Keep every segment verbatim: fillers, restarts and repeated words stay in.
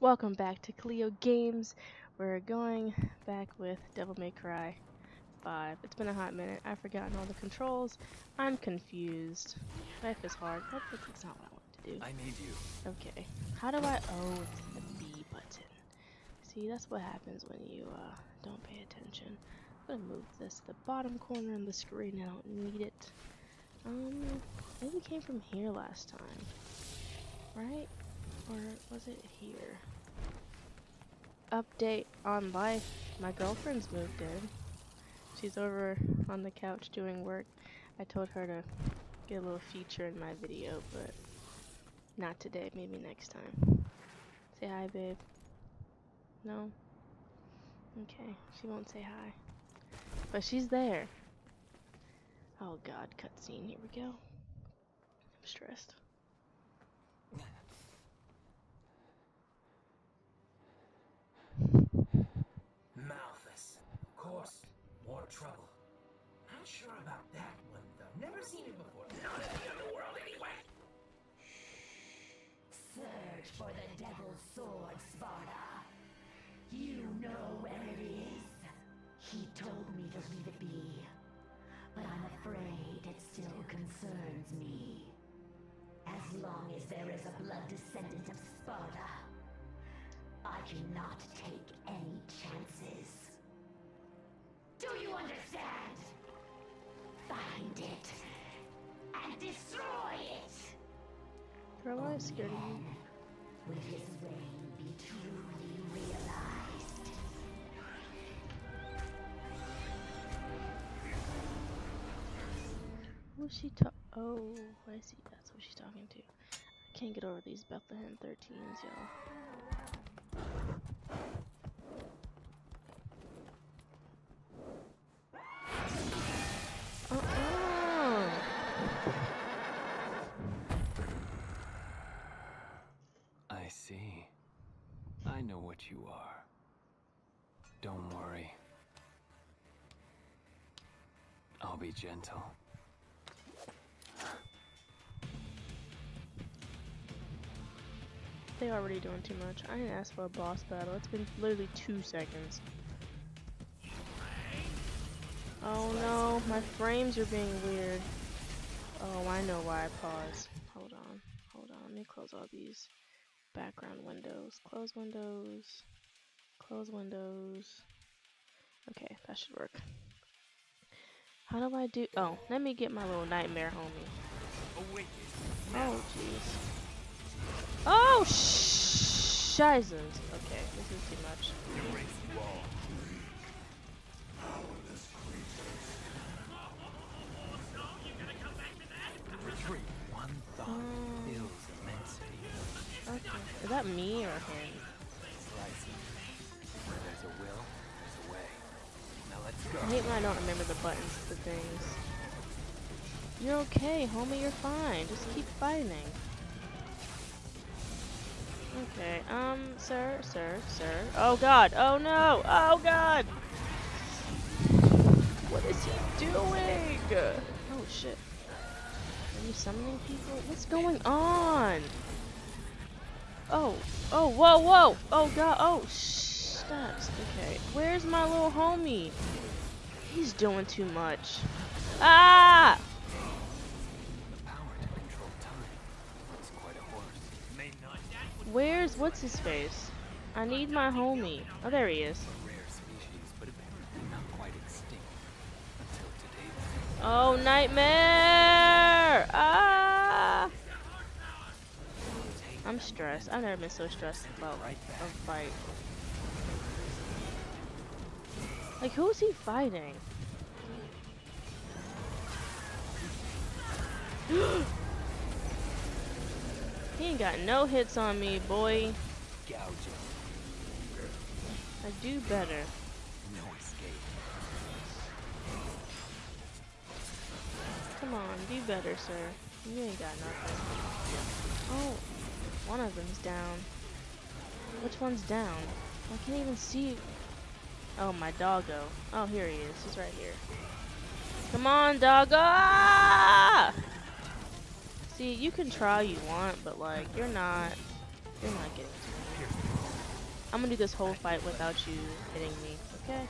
Welcome back to Cleo Games. We're going back with Devil May Cry five. It's been a hot minute. I've forgotten all the controls. I'm confused. Life is hard. Nope, that's not what I want to do. I need you. Okay. How do I... Oh, it's the B button. See, that's what happens when you uh, don't pay attention. I'm going to move this to the bottom corner of the screen. I don't need it. Um, I think we came from here last time. Right? Or was it here? Update on life. My girlfriend's moved in. She's over on the couch doing work. I told her to get a little feature in my video, but not today, maybe next time. Say hi, babe. No? Okay, she won't say hi. But she's there. Oh god, cutscene, here we go. I'm stressed. Malthus, of course. More trouble. Not sure about that one, though. Never seen it before. Not in the underworld, anyway! Search for the Devil's Sword, Sparda. You know where it is. He told me to leave it be. But I'm afraid it still concerns me. As long as there is a blood descendant of Sparda, I cannot take any chances. Do you understand? Find it and destroy it. Only then will his reign be truly realized. Who's she ta- Oh, I see. That's what she's talking to. I can't get over these Bethlehem thirteens, y'all. I see. I know what you are. Don't worry. I'll be gentle. They're already doing too much. I didn't ask for a boss battle. It's been literally two seconds. Oh no, my frames are being weird. Oh, I know why I paused. Hold on, hold on. Let me close all these background windows. Close windows. Close windows. Okay, that should work. How do I do? Oh, let me get my little nightmare homie. Oh jeez. Oh, sh shizzes. Okay, this is too much. Retreat. One thought fills immensity. Okay, is that me or him? Where there's a will, there's a way. Now let's go. I hate when I don't remember the buttons to things. You're okay, homie. You're fine. Just keep fighting. Okay, um, sir, sir, sir. Oh god, oh no, oh god! What is he doing? Oh shit. Are you summoning people? What's going on? Oh, oh, whoa, whoa! Oh god, oh, shh, stops. Okay, where's my little homie? He's doing too much. Ah! Where's what's his face? I need my homie. Oh, there he is. Oh, nightmare! Ah! I'm stressed. I've never been so stressed about a fight. Like, who's he fighting? He ain't got no hits on me, boy. I do better. No escape. Come on, do better, sir. You ain't got nothing. Oh, one of them's down. Which one's down? I can't even see. Oh, my doggo. Oh, here he is. He's right here. Come on, doggo! Ah! See, you can try all you want, but like, you're not, you're not getting to it. I'm gonna do this whole fight without you hitting me, okay?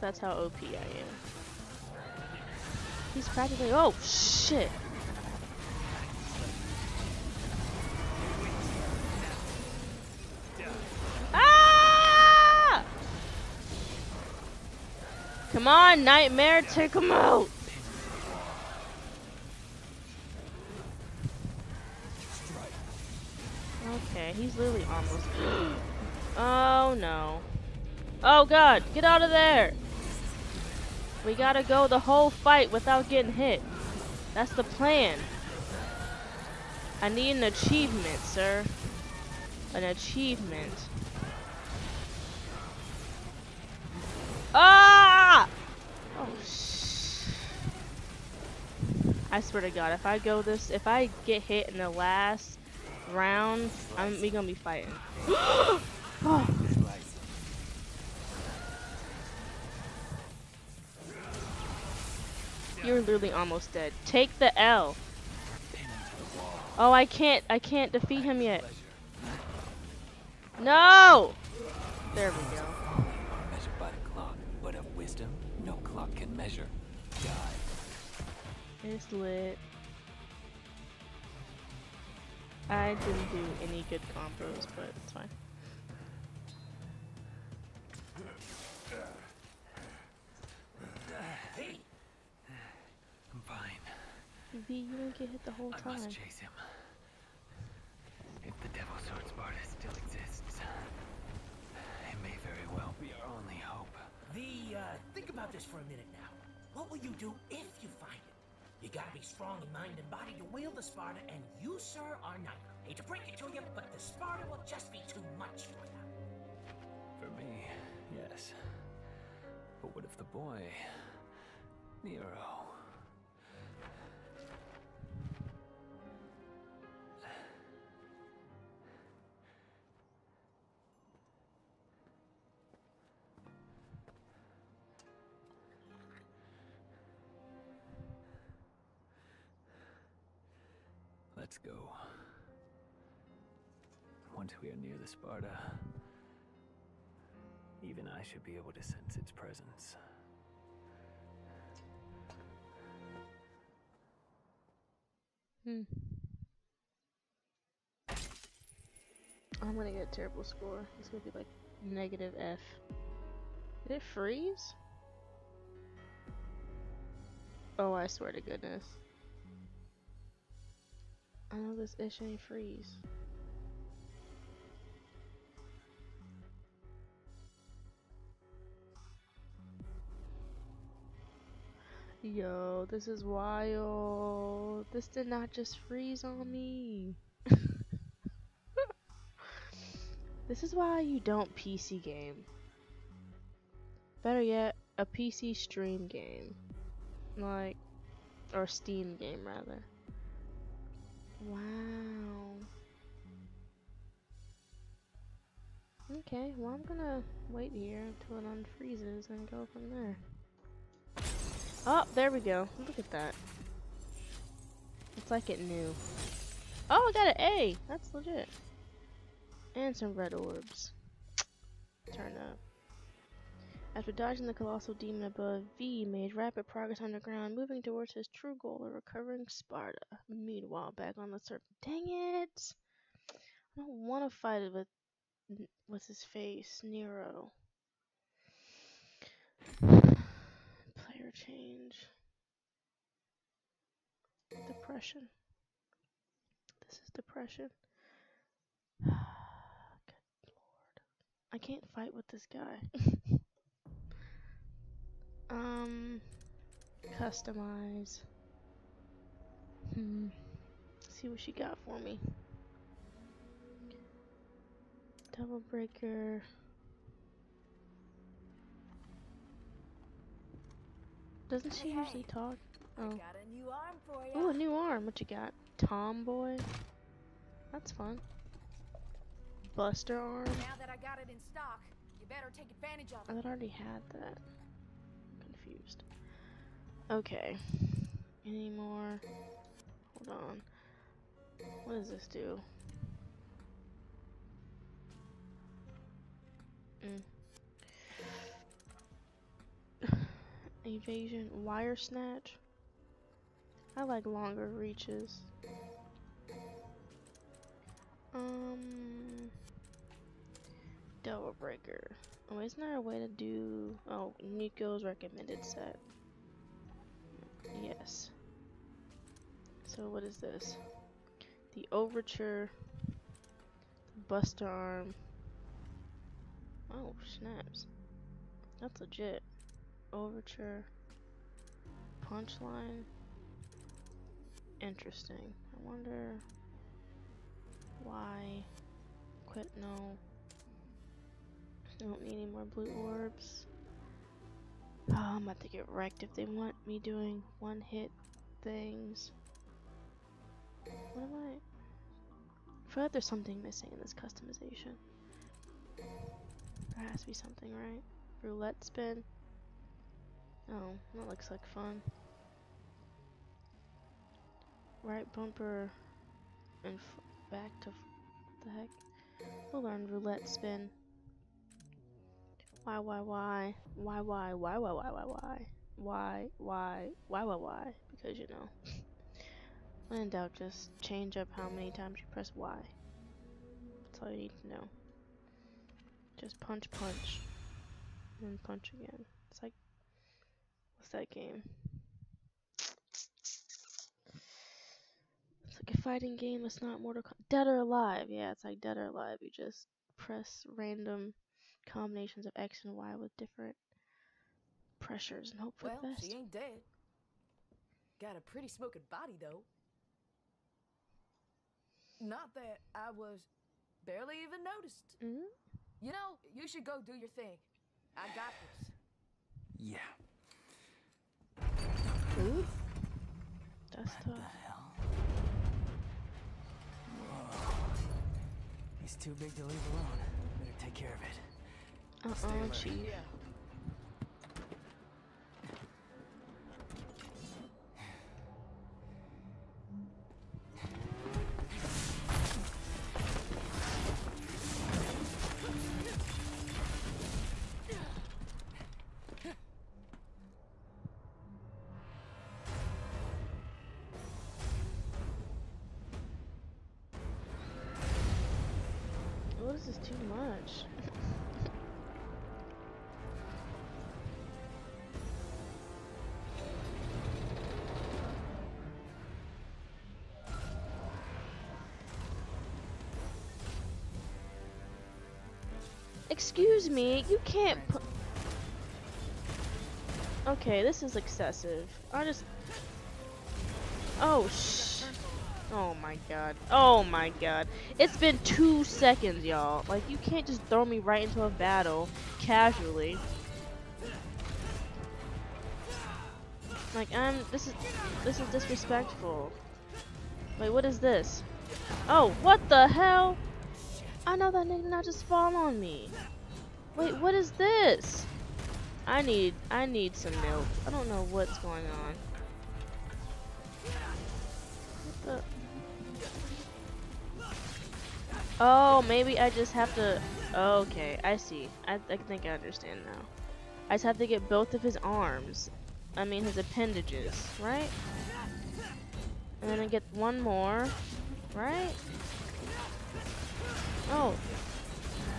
That's how O P I am. He's practically- oh shit! Ah! Come on, Nightmare, take him out! Okay, he's literally almost dead. Oh no. Oh god, get out of there! We gotta go the whole fight without getting hit. That's the plan. I need an achievement, sir. An achievement. Ah! Oh sh. I swear to God, if I go this, if I get hit in the last round, I'm we gonna be fighting. Oh. You're literally almost dead. Take the L. Oh, I can't. I can't defeat him yet. No. There we go. Measure by the clock, but of wisdom, no clock can measure. Die. It's lit. I didn't do any good combos, but it's fine. I'm fine. V, you don't get hit the whole time. I must chase him. If the Devil Sword Sparda still exists, it may very well be our only hope. The, uh, think about this for a minute now. What will you do if you find it? You gotta be strong in mind and body to wield the Sparda, and you, sir, are not. Hate to break it to you, but the Sparda will just be too much for you. For me, yes. But what if the boy, Nero? Let's go. Once we are near the Sparda, even I should be able to sense its presence. Hmm. I'm gonna get a terrible score. It's gonna be like negative F. Did it freeze? Oh, I swear to goodness. I know this ish ain't freeze. Yo, this is wild. This did not just freeze on me. This is why you don't P C game. Better yet, a P C stream game. Like, or Steam game rather. Wow. Okay, well I'm gonna wait here until it unfreezes and go from there. Oh, there we go. Look at that. It's like it knew. Oh, I got an A! That's legit. And some red orbs. Turn up. After dodging the colossal demon above, V made rapid progress underground, moving towards his true goal of recovering Sparda. Meanwhile, back on the surface. Dang it! I don't want to fight it with what's his face, Nero. Player change. Depression. This is depression. Good lord! I can't fight with this guy. Um, customize. Hmm. See what she got for me. Double breaker. Doesn't she hey, usually talk? Oh. Got a new arm for ya. Ooh, a new arm. What you got? Tomboy. That's fun. Buster arm. Now that I got it in stock, you better take advantage of it. I already had that. Used. Okay. Any more? Hold on. What does this do? Evasion, wire snatch. I like longer reaches. Um, double breaker. Oh, isn't there a way to do? Oh, Nico's recommended set. Yes. So what is this? The overture, the buster arm. Oh, snaps. That's legit. Overture, punchline. Interesting. I wonder why. Quit. No. I don't need any more blue orbs. Oh, I'm about to get wrecked if they want me doing one hit things. What am I? I feel like there's something missing in this customization. There has to be something, right? Roulette spin. Oh, that looks like fun. Right bumper and f back to f the heck. We'll learn roulette spin. Why, why, why, why, why, why, why, why, why, why, why, why, why, why, why, because you know. When in doubt, just change up how many times you press Y. That's all you need to know. Just punch, punch, and then punch again. It's like, what's that game? It's like a fighting game. It's not Mortal Kombat. Dead or Alive. Yeah, it's like Dead or Alive. You just press random combinations of X and Y with different pressures and hope for well, the best. Well, she ain't dead. Got a pretty smoking body though. Not that I was barely even noticed. Mm-hmm. You know, you should go do your thing. I got this. Yeah. Ooh. That's what tough. The hell? Whoa. He's too big to leave alone. Better take care of it. Uh oh, chief. Yeah. Oh, this is too much. Excuse me, you can't put. Okay, this is excessive. I just. Oh sh. Oh my god. Oh my god. It's been two seconds, y'all. Like, you can't just throw me right into a battle casually. Like, I'm. This is. This is disrespectful. Wait, what is this? Oh, what the hell? I know that nigga did not just fall on me. Wait, what is this? I need, I need some milk. I don't know what's going on. What the? Oh, maybe I just have to. Okay, I see. I, I think I understand now. I just have to get both of his arms. I mean, his appendages, right? And then I get one more, right? Oh,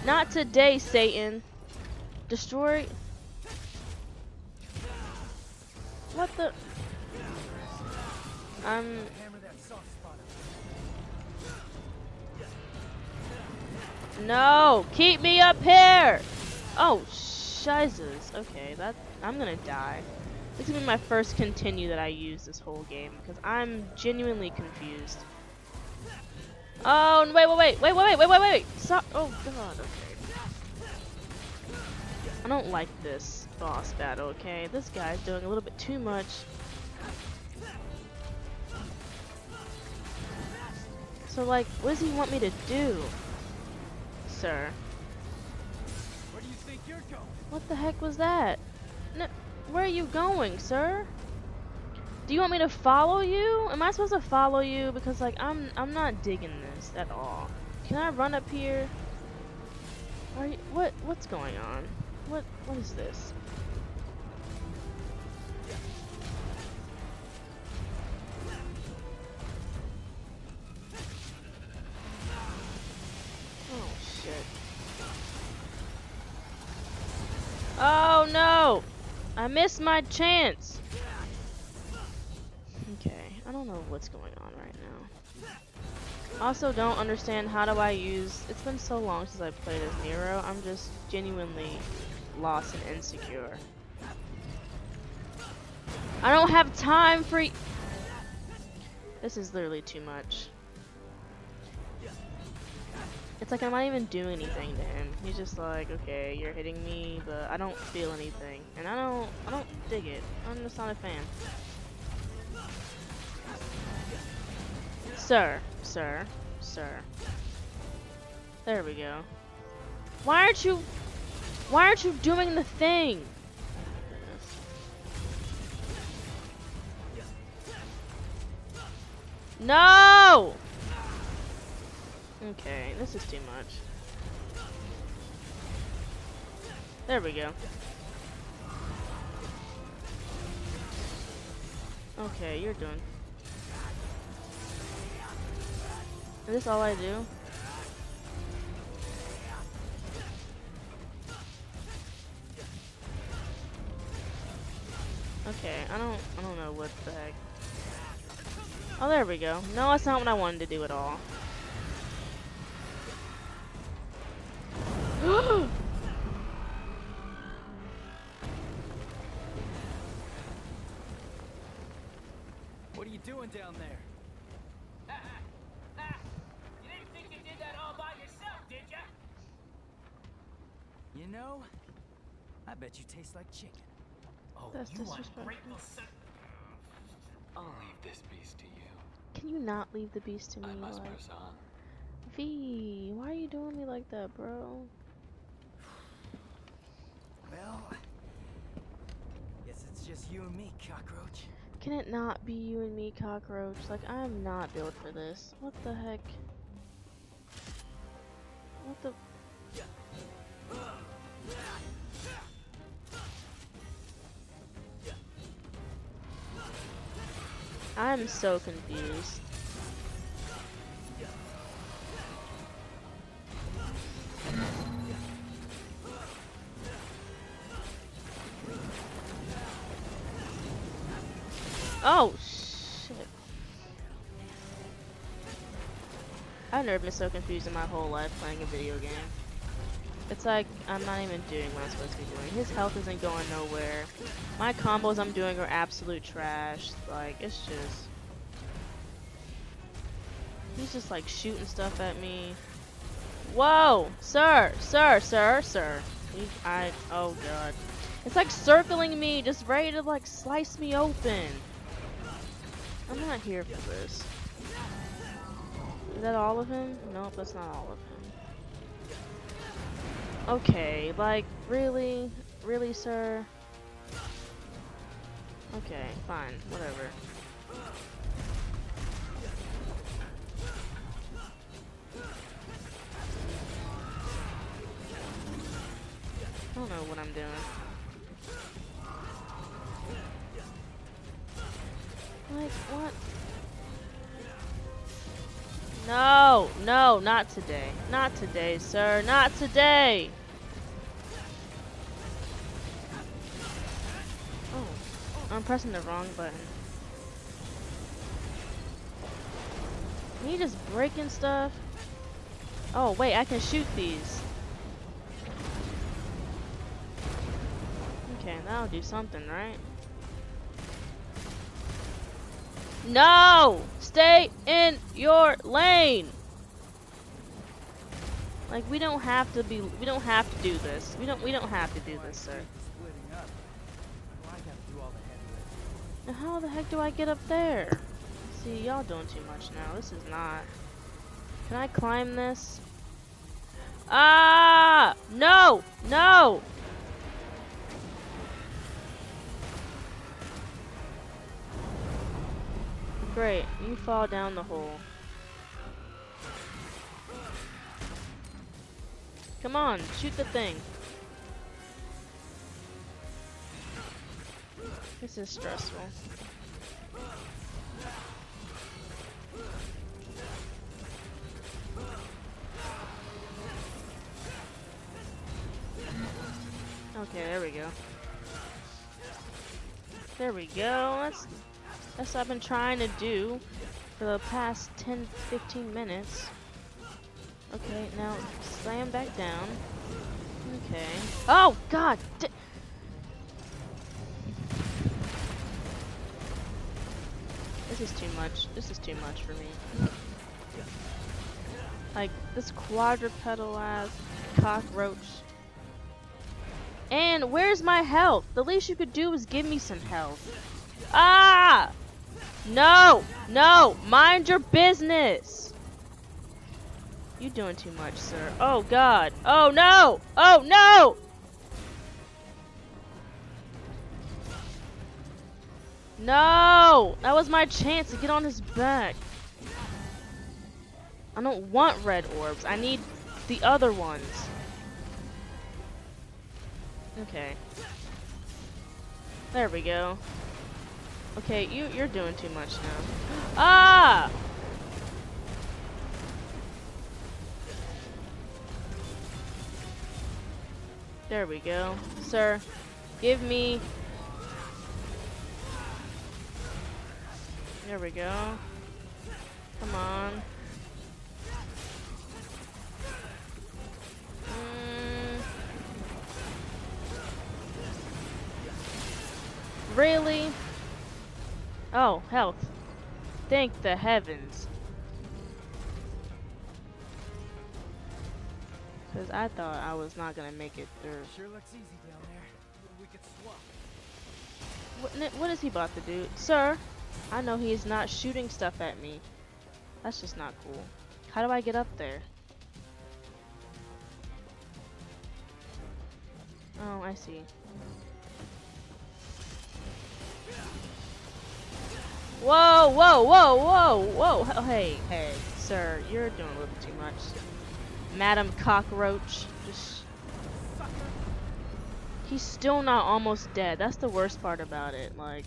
not today, Satan. Destroy. What the? I'm. No, keep me up here. Oh, Jesus. Okay, that I'm gonna die. This is gonna be my first continue that I use this whole game because I'm genuinely confused. Oh, wait, wait, wait, wait, wait, wait, wait, wait, wait, stop. Oh, God, okay. I don't like this boss battle, okay? This guy's doing a little bit too much. So, like, what does he want me to do, sir? Where do you think you're going? What the heck was that? No, where are you going, sir? Do you want me to follow you? Am I supposed to follow you? Because like I'm I'm not digging this at all. Can I run up here? Are you, what what's going on? What what is this? Oh no! I missed my chance! Okay, I don't know what's going on right now. Also don't understand how do I use... It's been so long since I played as Nero, I'm just genuinely lost and insecure. I don't have time for... Y this is literally too much. It's like I'm not even doing anything to him. He's just like, okay, you're hitting me, but I don't feel anything, and I don't, I don't dig it. I'm just not a fan. Sir, sir, sir. There we go. Why aren't you, why aren't you doing the thing? No! Okay, this is too much. There we go. Okay, you're done. Is this all I do? Okay, I don't I don't know what the heck. Oh, there we go. No, that's not what I wanted to do at all. What are you doing down there? Ah, ah, ah. You didn't think you did that all by yourself, did ya? You know, I bet you taste like chicken. Oh, that's disrespectful. I'll leave this beast to you. Can you not leave the beast to me? I must like? press on. V, why are you doing me like that, bro? Well, guess it's just you and me, cockroach. Can it not be you and me, cockroach? Like, I'm not built for this. What the heck? What the? I'm so confused. Oh, shit. I've never been so confused in my whole life playing a video game. It's like, I'm not even doing what I'm supposed to be doing. His health isn't going nowhere. My combos I'm doing are absolute trash. Like, it's just... He's just like shooting stuff at me. Whoa! Sir! Sir! Sir! Sir! He, I... Oh, God. It's like circling me, just ready to like slice me open. I'm not here for this. Is that all of him? Nope, that's not all of him. Okay, like, really? Really, sir? Okay, fine, whatever. I don't know what I'm doing. Like, what? No, no, not today. Not today, sir. Not today! Oh, I'm pressing the wrong button. Are you just breaking stuff? Oh, wait, I can shoot these. Okay, that'll do something, right? No! Stay in your lane! Like, we don't have to be- we don't have to do this. We don't- we don't have to do this, sir. Now how the heck do I get up there? See, y'all doing too much now. This is not- Can I climb this? Ah! No! No! Great, you fall down the hole. Come on, shoot the thing. This is stressful. Okay, there we go. There we go. That's, that's what I've been trying to do for the past ten, fifteen minutes. Okay, now slam back down. Okay. Oh, God! D this is too much. This is too much for me. Like, this quadrupedal-ass cockroach. And where's my health? The least you could do is give me some health. Ah! No! No! Mind your business! You're doing too much, sir. Oh, God. Oh, no! Oh, no! No! That was my chance to get on his back. I don't want red orbs. I need the other ones. Okay. There we go. Okay, you, you're doing too much now. Ah! There we go. Sir, give me... There we go. Come on. Mm. Really? Oh, health. Thank the heavens. Because I thought I was not going to make it through. Sure looks easy down there. We could swap. What, what is he about to do? Sir, I know he is not shooting stuff at me. That's just not cool. How do I get up there? Oh, I see. Whoa, whoa, whoa, whoa, whoa. Oh, hey, hey, sir, you're doing a little too much. Madam Cockroach. Just... He's still not almost dead. That's the worst part about it. Like,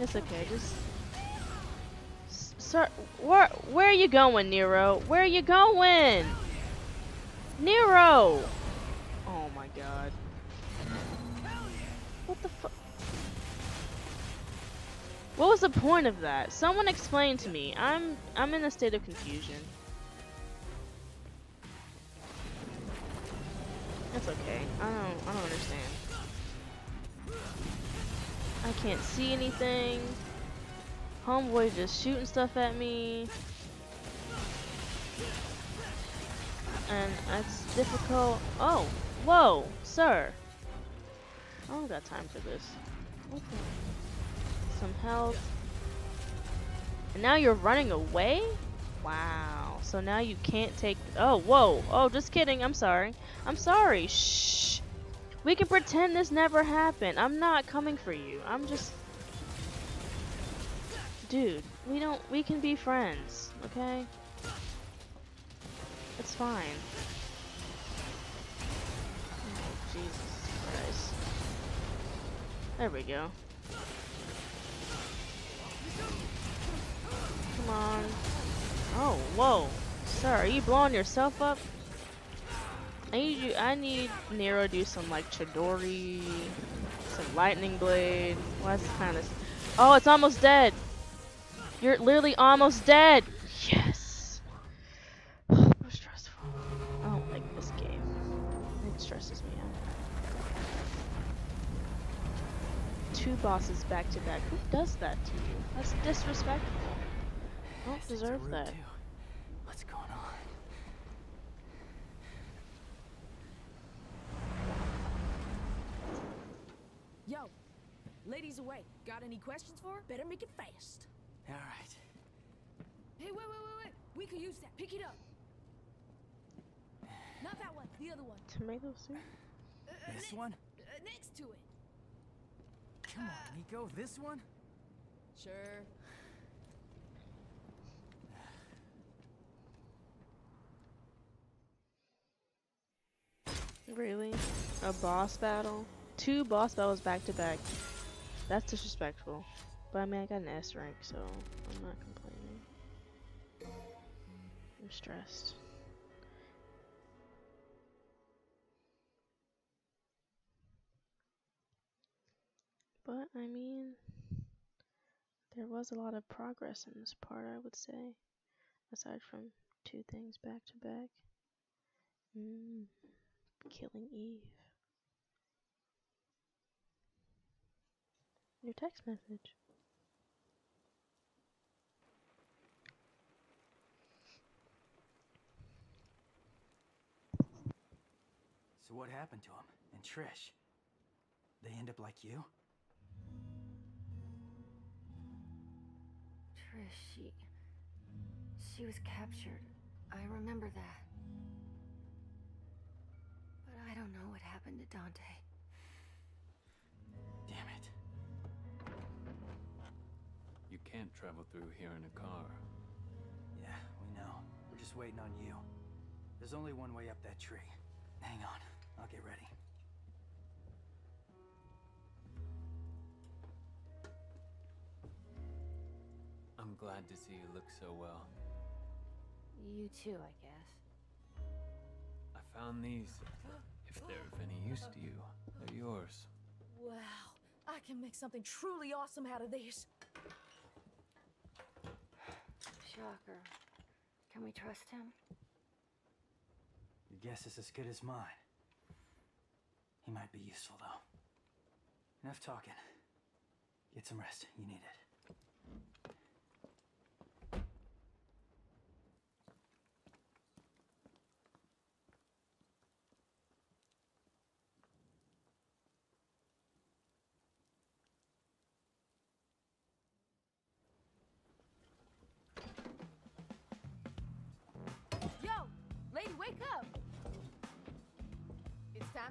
it's okay. Just, S sir, where where are you going, Nero? Where are you going, Nero? Oh my God! What the fuck? What was the point of that? Someone explain to me. I'm I'm in a state of confusion. That's okay. I don't I don't understand. I can't see anything. Homeboy just shooting stuff at me. And that's difficult. Oh, whoa, sir. I don't got time for this. What the some health. And now you're running away? Wow. So now you can't take... Oh, whoa. Oh, just kidding. I'm sorry. I'm sorry. Shh. We can pretend this never happened. I'm not coming for you. I'm just... Dude, we don't... We can be friends, okay? It's fine. Oh, Jesus Christ. There we go. Come on. Oh, whoa. Sir, are you blowing yourself up? I need you I need Nero to do some like Chidori, some lightning blade. Well, that's kinda oh, it's almost dead. You're literally almost dead. Yes. Oh, so stressful. I don't like this game. It stresses me out. Two bosses back to back. Who does that to you? That's disrespectful. I don't deserve that. Too. What's going on? Yo, ladies away. Got any questions for her? Better make it fast. All right. Hey, wait, wait, wait, wait. We could use that. Pick it up. Not that one. The other one. Tomato soup. Uh, uh, this one. Uh, next to it. Come uh, on, Nico. This one. Sure. Really? A boss battle? Two boss battles back to back. That's disrespectful. But I mean, I got an S rank, so I'm not complaining. I'm stressed. But, I mean, there was a lot of progress in this part, I would say. Aside from two things back to back. Mm, Killing Eve. Your text message. So what happened to him and Trish? They end up like you? Trish, she... she was captured. I remember that. But I don't know what happened to Dante. Damn it. You can't travel through here in a car. Yeah, we know. We're just waiting on you. There's only one way up that tree. Hang on. I'll get ready. I'm glad to see you look so well. You too, I guess. I found these. If they're of any use to you, they're yours. Wow, I can make something truly awesome out of these. Shocker. Can we trust him? Your guess is as good as mine. He might be useful, though. Enough talking. Get some rest. You need it.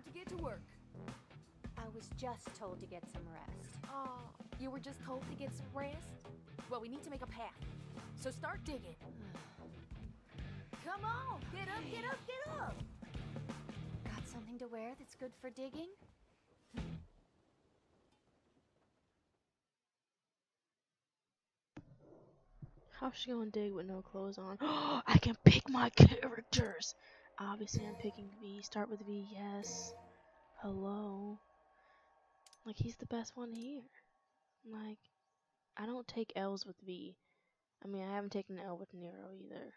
To get to work. I was just told to get some rest. Oh, you were just told to get some rest? Well, we need to make a path. So start digging. Come on, get up, get up, get up! Got something to wear that's good for digging? How's she gonna dig with no clothes on? I can pick my characters! Obviously, I'm picking V. Start with V, yes. Hello. Like, he's the best one here. Like, I don't take L's with V. I mean, I haven't taken an L with Nero either.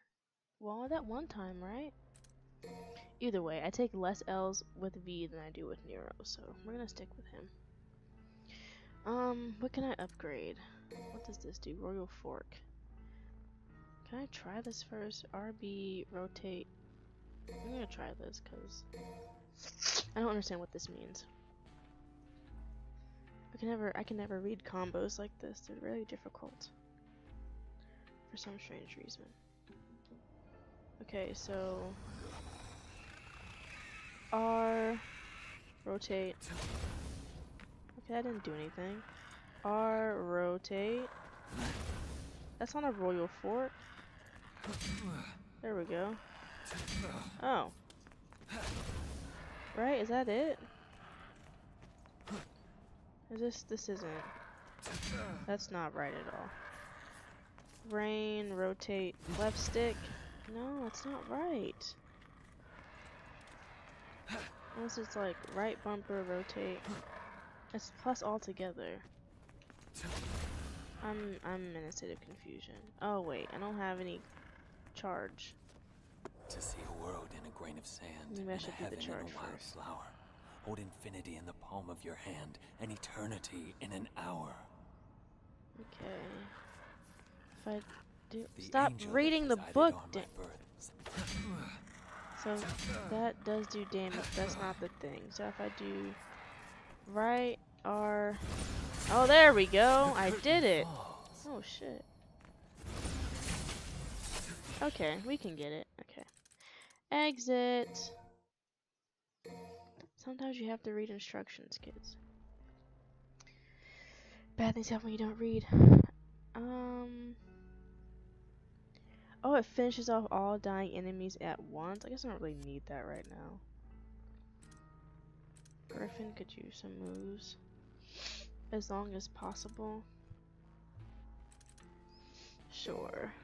Well, that one time, right? Either way, I take less L's with V than I do with Nero, so we're gonna stick with him. Um, what can I upgrade? What does this do? Royal Fork. Can I try this first? R B, rotate. I'm gonna try this because I don't understand what this means. I can never, I can never read combos like this. They're really difficult for some strange reason. Okay, so R, rotate. Okay, that didn't do anything. R, rotate. That's on a royal fort. There we go. Oh. Right, is that it? Is this, this isn't. That's not right at all. Rain, rotate, left stick. No, it's not right. Unless it's like right bumper, rotate. It's plus all together. I'm, I'm in a state of confusion. Oh wait, I don't have any charge. To see a world in a grain of sand, and a heaven in a wild flower. Hold infinity in the palm of your hand, and eternity in an hour. Okay. If I do... Stop reading the book! So, that does do damage, that's not the thing. So if I do... Right, R... Oh, there we go! I did it! Oh, shit. Okay, we can get it. Okay. Exit. Sometimes you have to read instructions, kids. Bad things happen when you don't read. Um. Oh, it finishes off all dying enemies at once. I guess I don't really need that right now. Griffin could use some moves. As long as possible. Sure.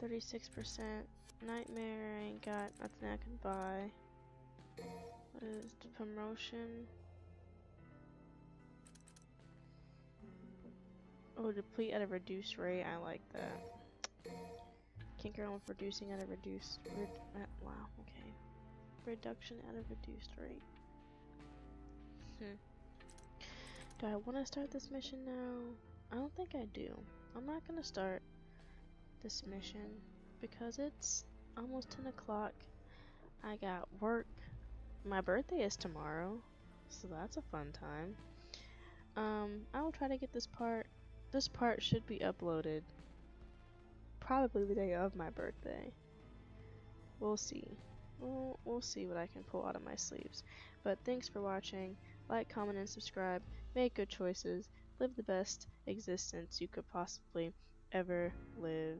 thirty-six percent. Nightmare ain't got nothing I can buy. What is the promotion? Oh, deplete at a reduced rate. I like that. Can't go on with reducing at a reduced re uh, wow, okay. Reduction at a reduced rate. Hmm. Do I want to start this mission now? I don't think I do. I'm not going to start this mission because it's almost ten o'clock. I got work. My birthday is tomorrow, so that's a fun time. Um, I will try to get this part. This part should be uploaded probably the day of my birthday. We'll see. We'll, we'll see what I can pull out of my sleeves. But thanks for watching. Like, comment, and subscribe. Make good choices. Live the best existence you could possibly ever live.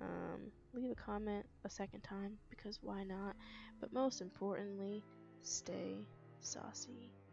Um, leave a comment a second time because why not? But most importantly, stay saucy.